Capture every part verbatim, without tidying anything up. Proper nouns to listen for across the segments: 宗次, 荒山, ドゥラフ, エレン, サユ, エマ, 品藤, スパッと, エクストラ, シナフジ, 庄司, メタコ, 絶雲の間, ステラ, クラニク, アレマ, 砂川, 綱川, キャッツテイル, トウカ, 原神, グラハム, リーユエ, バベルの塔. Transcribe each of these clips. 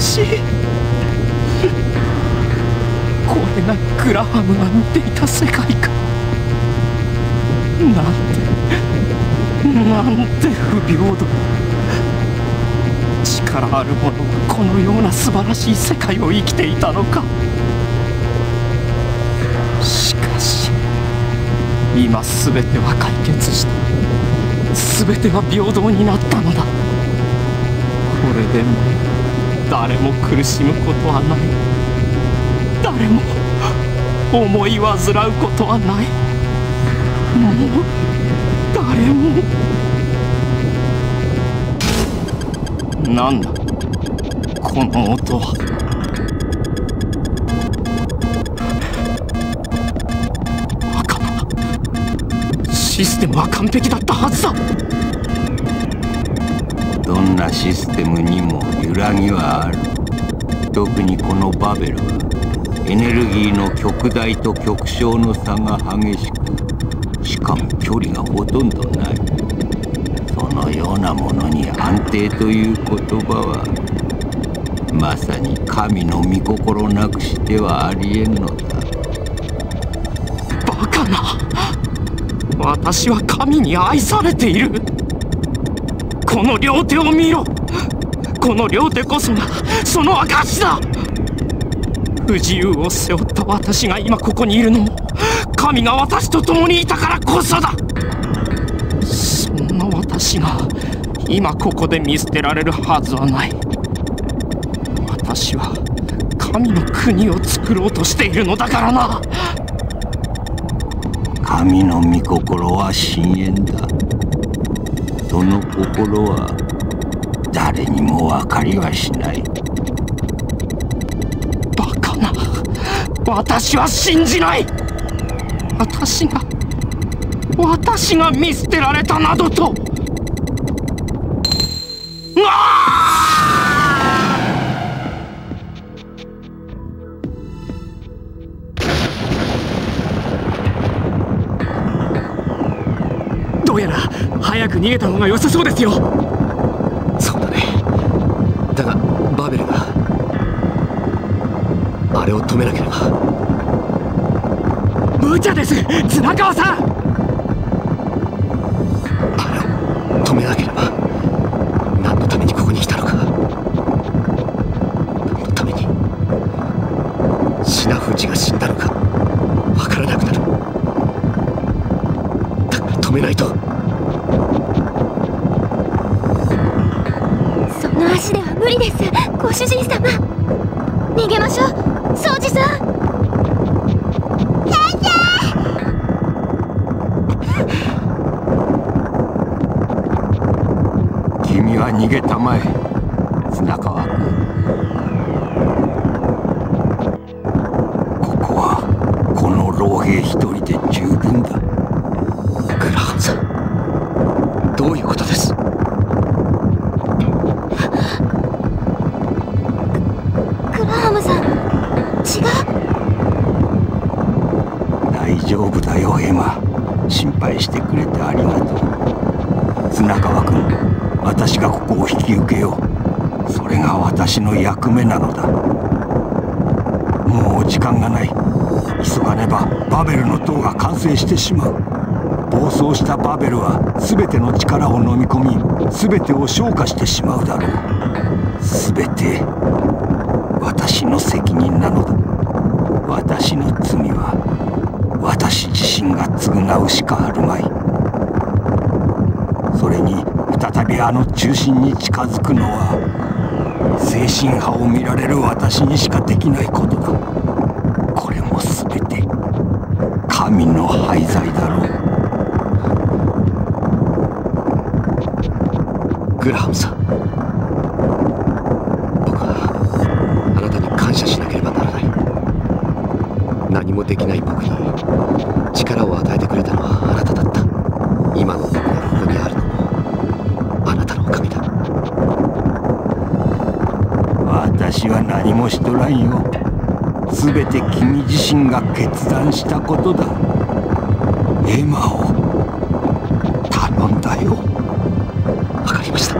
しこれがグラハムが見ていた世界か。なんてなんて不平等。力ある者がこのような素晴らしい世界を生きていたのか。しかし今全ては解決した。全ては平等になったのだ。これでも誰も苦しむことはない。誰も思い煩うことはない。もう誰も。なんだこの音は。バカだ。システムは完璧だったはずだ。どんなシステムにも揺らぎはある。特にこのバベルはエネルギーの極大と極小の差が激しく、しかも距離がほとんどない。そのようなものに安定という言葉はまさに神の御心なくしてはありえんのだ。バカな。私は神に愛されている。この両手を見ろ。この両手こそがその証だ。不自由を背負った私が今ここにいるのも、神が私と共にいたからこそだ。そんな私が今ここで見捨てられるはずはない。私は神の国を作ろうとしているのだからな。神の御心は深淵だ。その心は誰にも分かりはしない。バカな。私は信じない。私が私が見捨てられたなどと。どうやら早く逃げた方が良さそうですよ。そうだね。だがバベルがあれを止めなければ。無茶です綱川さん。あれを止めなければ。何のためにここに来たのか。何のためにシナフジが死んだのかわからなくなる。だから止めないと。足では無理ですご主人様。逃げましょう掃除さん。先生君は逃げたまえ綱川君。ここはこの老兵一人で十分だ。グラハムさんどういうことです。大丈夫だよエマ。心配してくれてありがとう。綱川君私がここを引き受けよう。それが私の役目なのだ。もう時間がない。急がねばバベルの塔が完成してしまう。暴走したバベルは全ての力を飲み込み全てを消化してしまうだろう。全て私の責任なのだ。私の罪は私自身が償うしかあるまい。それに再びあの中心に近づくのは精神派を見られる私にしかできないことだ。これも全て神の廃材だろう。グラハムさん僕はあなたに感謝しなければならない。何もできない僕に力を与えてくれたのはあなただった。今の僕がここにあるのもあなたのおかげだ。私は何もしとらんよ。全て君自身が決断したことだ。エマを頼んだよ。わかりました。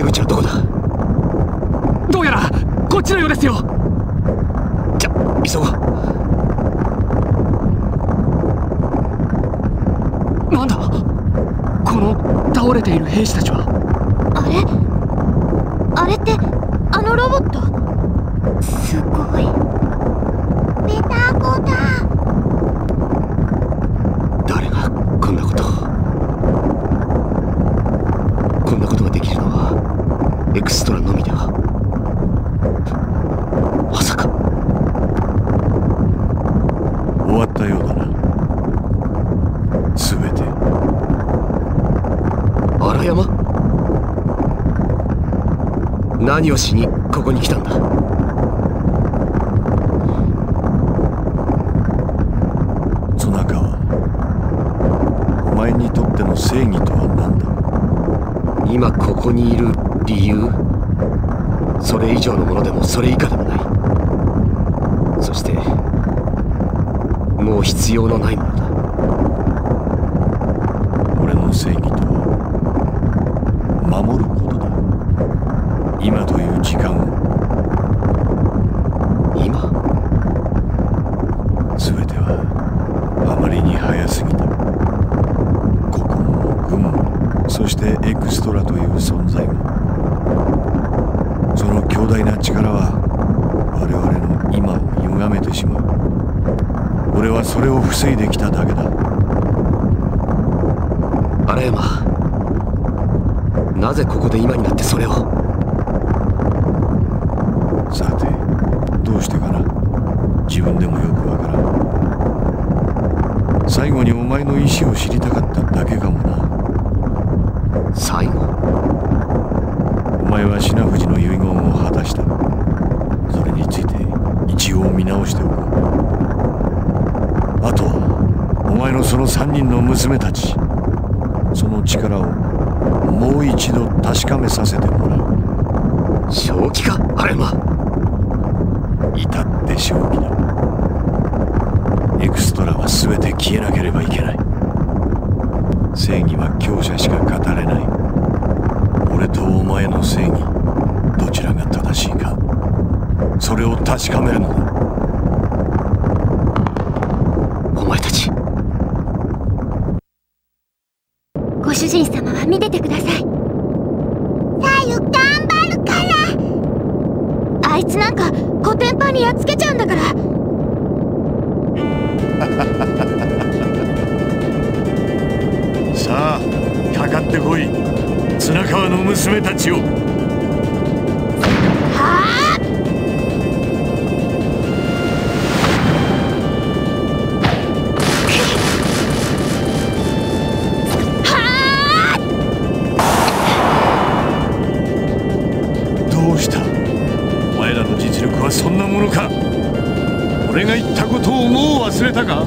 出口はどこだ？どうやらこっちのようですよ。じゃ、急ごう。なんだ？この倒れている兵士たちは。あれ？あれってあのロボット？すごい。メタコだ。エクストラのみでは。まさか終わったようだな。全て荒山、何をしにここに来たんだ？ツナカワ、お前にとっての正義とは何だ？今ここにいる理由、それ以上のものでもそれ以下でもない。そしてもう必要のないものだ。俺の正義とは守ることだ。今という時間を。今？全てはあまりに早すぎた。ここも軍も、そしてエクストラという存在も。その強大な力は我々の今を歪めてしまう。俺はそれを防いできただけだ。荒山、なぜここで今になってそれを？さて、どうしてかな。自分でもよくわからん。最後にお前の意思を知りたかっただけかもな。最後？お前は品藤の遺言を果たした。それについて一応見直しておこう。あとはお前のそのさんにんの娘たち、その力をもう一度確かめさせてもらう。正気か、アレマ。至って正気だ。エクストラは全て消えなければいけない。正義は強者しか語れない。俺とお前の正義、どちらが正しいか、それを確かめるのだ。お前たち。ご主人様は見ててください。太陽頑張るから。あいつなんかコテンパンにやっつけちゃうんだから。さあ、かかってこい。砂川の娘たちを。はあ、どうした？お前らの実力はそんなものか。俺が言ったことをもう忘れたか？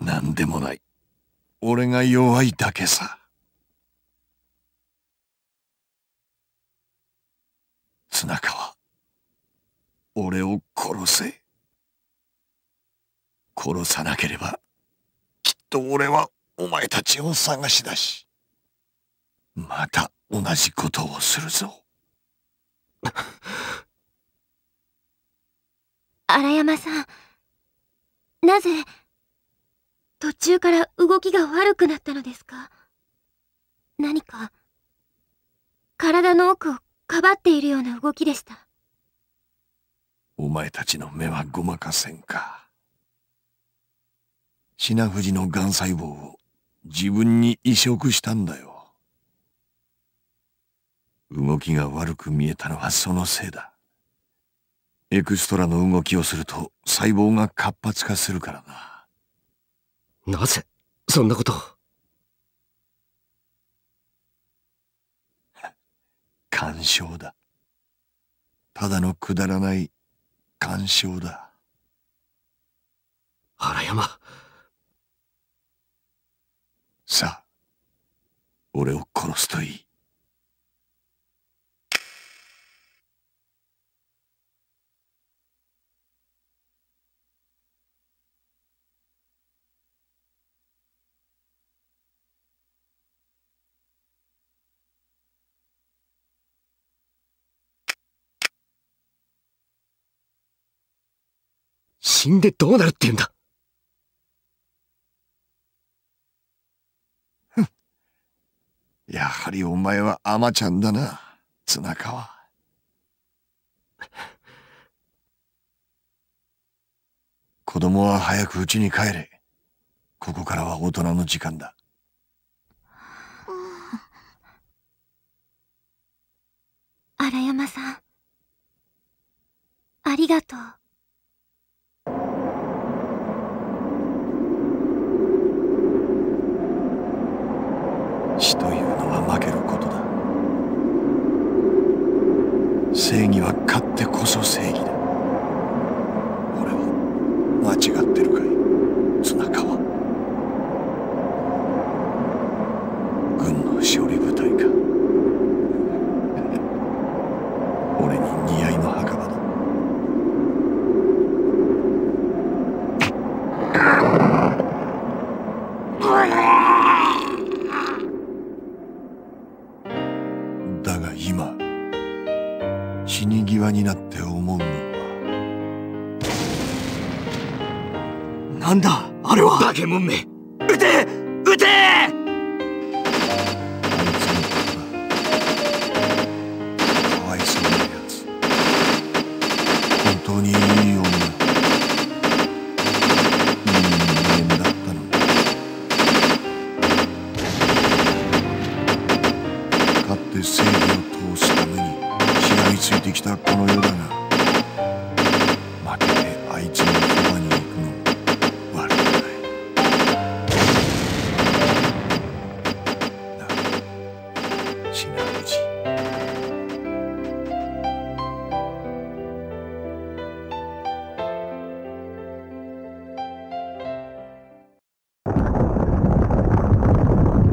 なんでもない。俺が弱いだけさ。綱川、俺を殺せ。殺さなければきっと俺はお前たちを探し出し、また同じことをするぞ。荒山さん、なぜ途中から動きが悪くなったのですか？何か体の奥をかばっているような動きでした。お前たちの目はごまかせんか。品藤のがん細胞を自分に移植したんだよ。動きが悪く見えたのはそのせいだ。エクストラの動きをすると細胞が活発化するからな。なぜそんなことを。干渉だ。ただのくだらない干渉だ。原山。さあ、俺を殺すといい。死んでどうなるって言うんだ。やはりお前はアマちゃんだな、綱川。子供は早く家に帰れ。ここからは大人の時間だ。荒山さん、ありがとう。死というのは負けることだ。正義は勝ってこそ正義だ。俺は間違ってるかい、綱川。軍の勝利部隊か。俺に似合いの墓場だ。死に際になって思うのは、なんだあれは。化け物め、撃て撃て。あいつのかわいそうなやつ。本当にいい女、いい人間だったのに。勝って正義を通すためについてきたこの世だが、負けてあいつのそばに行くの悪くない。だが死なうち。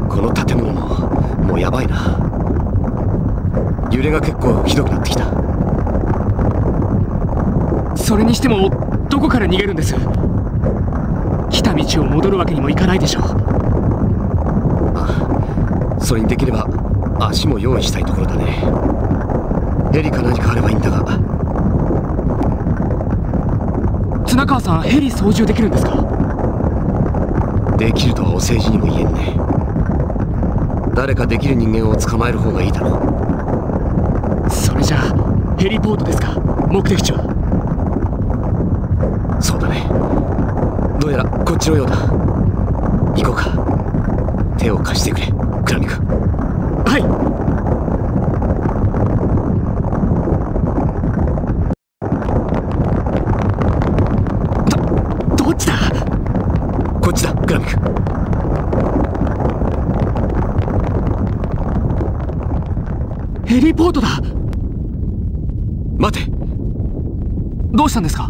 この建物ももうやばいな。揺れが結構ひどくなってきた。それにしてもどこから逃げるんです。来た道を戻るわけにもいかないでしょう。ああ、それにできれば足も用意したいところだね。ヘリか何かあればいいんだが。綱川さん、ヘリ操縦できるんですか。できるとはお世辞にも言えんね。誰かできる人間を捕まえる方がいいだろう。じゃあヘリポートですか、目的地は。そうだね、どうやらこっちのようだ。行こうか。手を貸してくれ、クラニク。はい。ど、どっちだ。こっちだ、クラニク。ヘリポートだ。待て、どうしたんですか。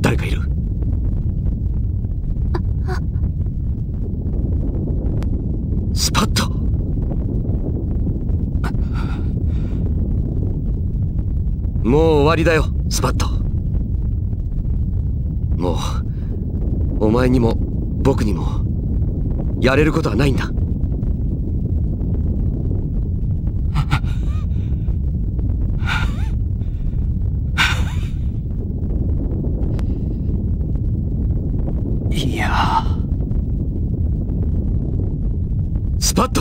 誰かいる。スパッと。もう終わりだよ、スパッと。もうお前にも僕にもやれることはないんだ。スパッと。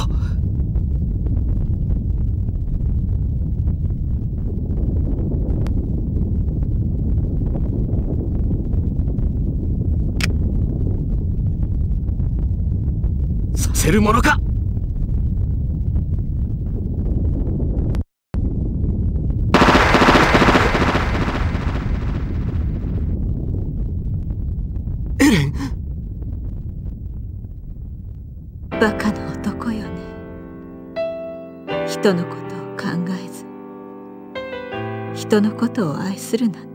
させるものか。バカな男よね。人のことを考えず、人のことを愛するなん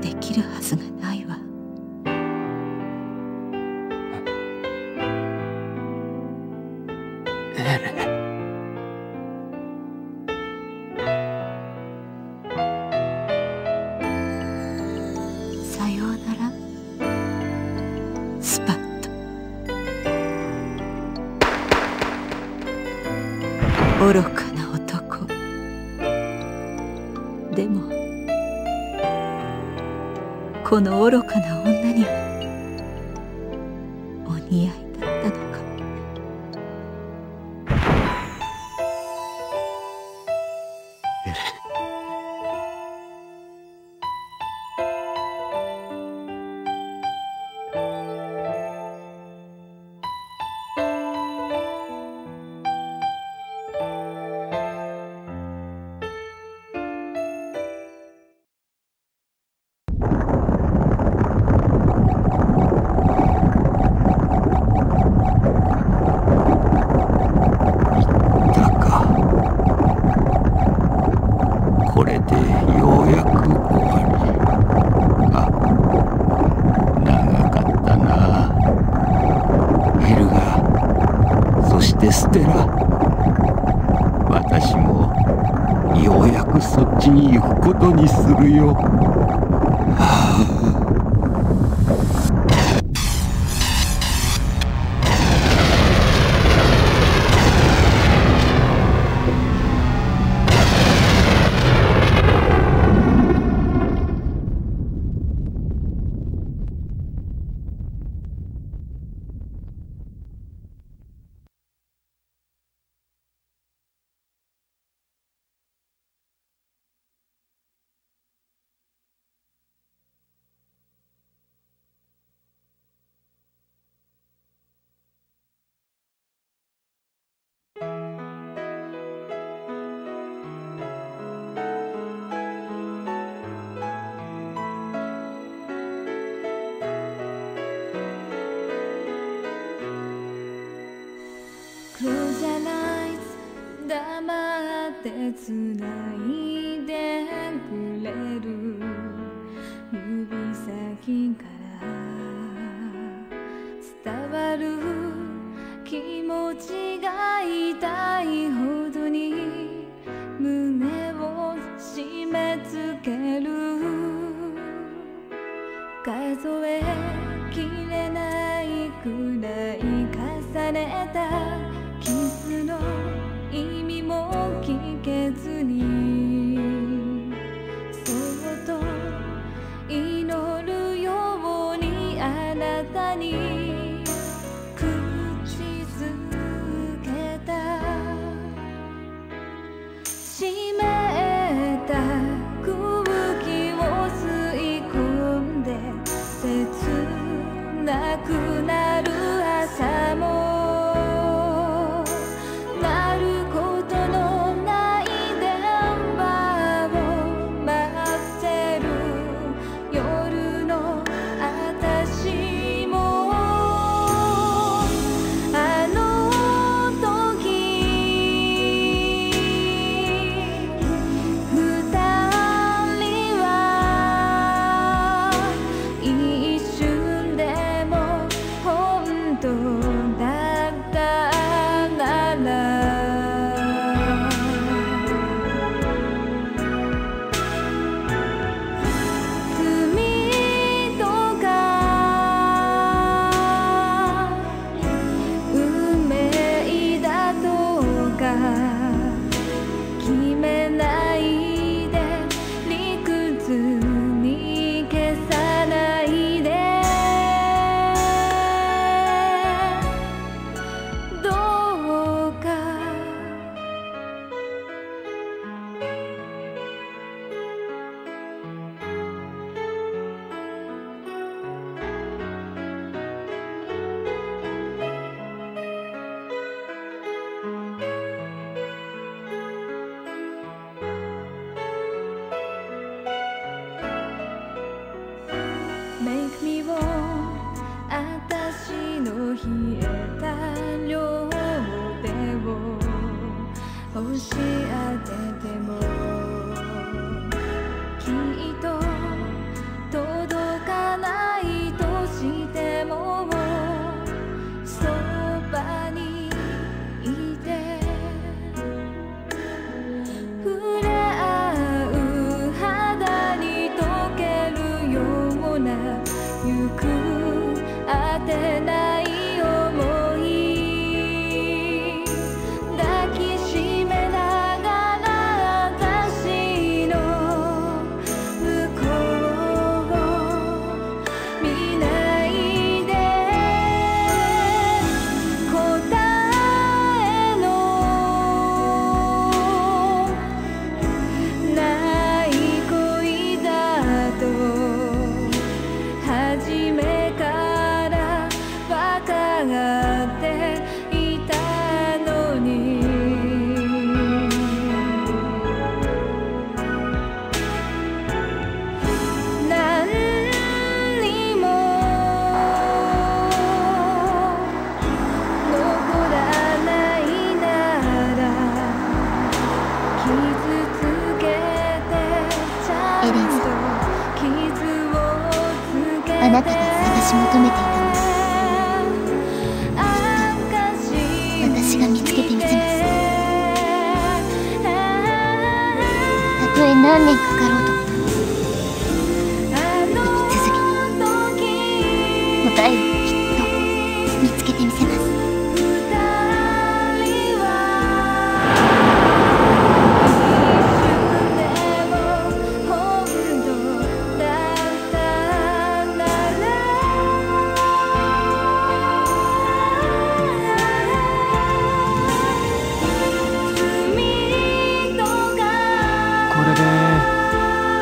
てできるはずがないわ。エレン。さようなら、スパッと。愚かな男。でもこの愚かな女にはお似合いだったのか。エレン。ステラ、私もようやくそっちに行くことにするよ。はあ。黙って繋いでくれる指先から伝わる気持ちが痛いほどに胸を締め付ける数えきれないくらい重ねたキスの意味も聞けずにそっと祈るようにあなたに口づけた。湿った空気を吸い込んで切なくなる朝も「あなたが探し求めていたもの、きっと私が見つけてみせます。たとえ何年かかろうとも歩き続け、答えをきっと見つけてみせます。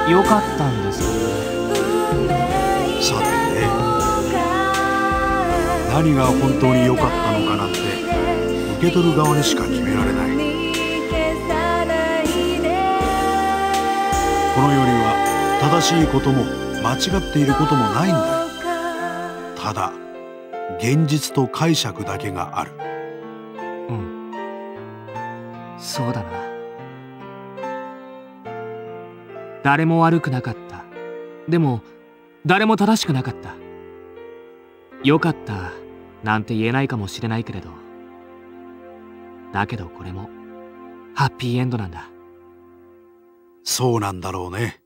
よかったんですよね。さてね、何が本当に良かったのかなんて受け取る側にしか決められない。この世には正しいことも間違っていることもないんだよ。ただ現実と解釈だけがある。うん、そうだな。誰も悪くなかった。でも誰も正しくなかった。良かったなんて言えないかもしれないけれど、だけどこれもハッピーエンドなんだ。そうなんだろうね。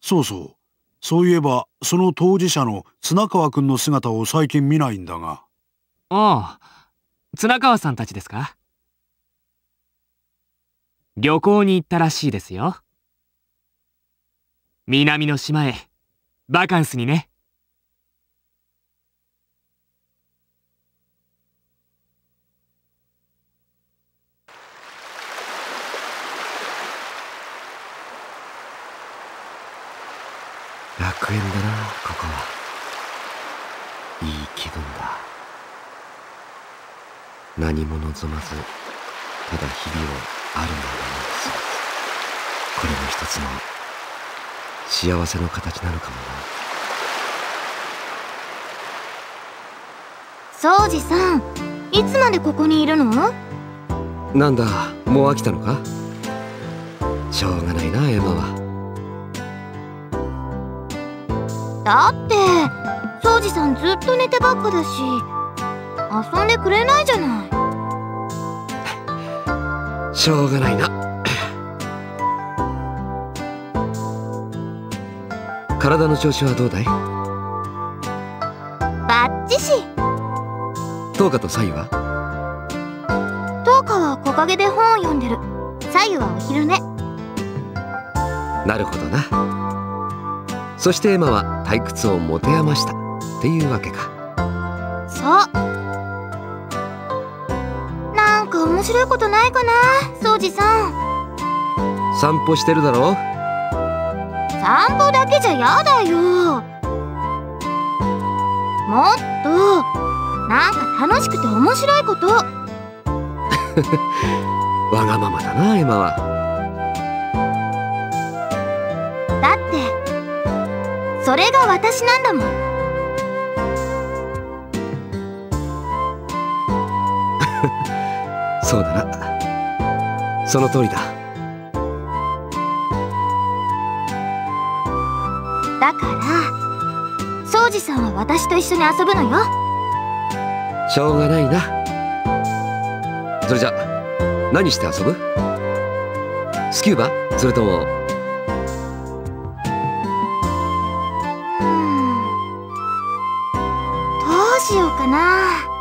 そうそう、そういえばその当事者の綱川くんの姿を最近見ないんだが。ああ、綱川さんたちですか。旅行に行ったらしいですよ。南の島へバカンスにね。楽園だな、ここは。いい気分だ。何も望まず、ただ日々をあるものを過ごす。これも一つの幸せの形なのかもな。宗次さん、いつまでここにいるの？なんだ、もう飽きたのか。しょうがないな、エマは。だって宗次さんずっと寝てばっかだし、遊んでくれないじゃない。しょうがないな。体の調子はどうだい？バッチシ。トウカとサユは？トウカは木陰で本を読んでる。サユはお昼寝。なるほどな。そしてエマは退屈を持て余したっていうわけか。そう。面白いことないかな、宗次さん。散歩してるだろ。散歩だけじゃやだよ。もっとなんか楽しくて面白いこと。わがままだな、エマは。だってそれが私なんだもん。そうだな。その通りだ。だから庄司さんは私と一緒に遊ぶのよ。しょうがないな。それじゃ何して遊ぶ？スキューバ？それともうんどうしようかな。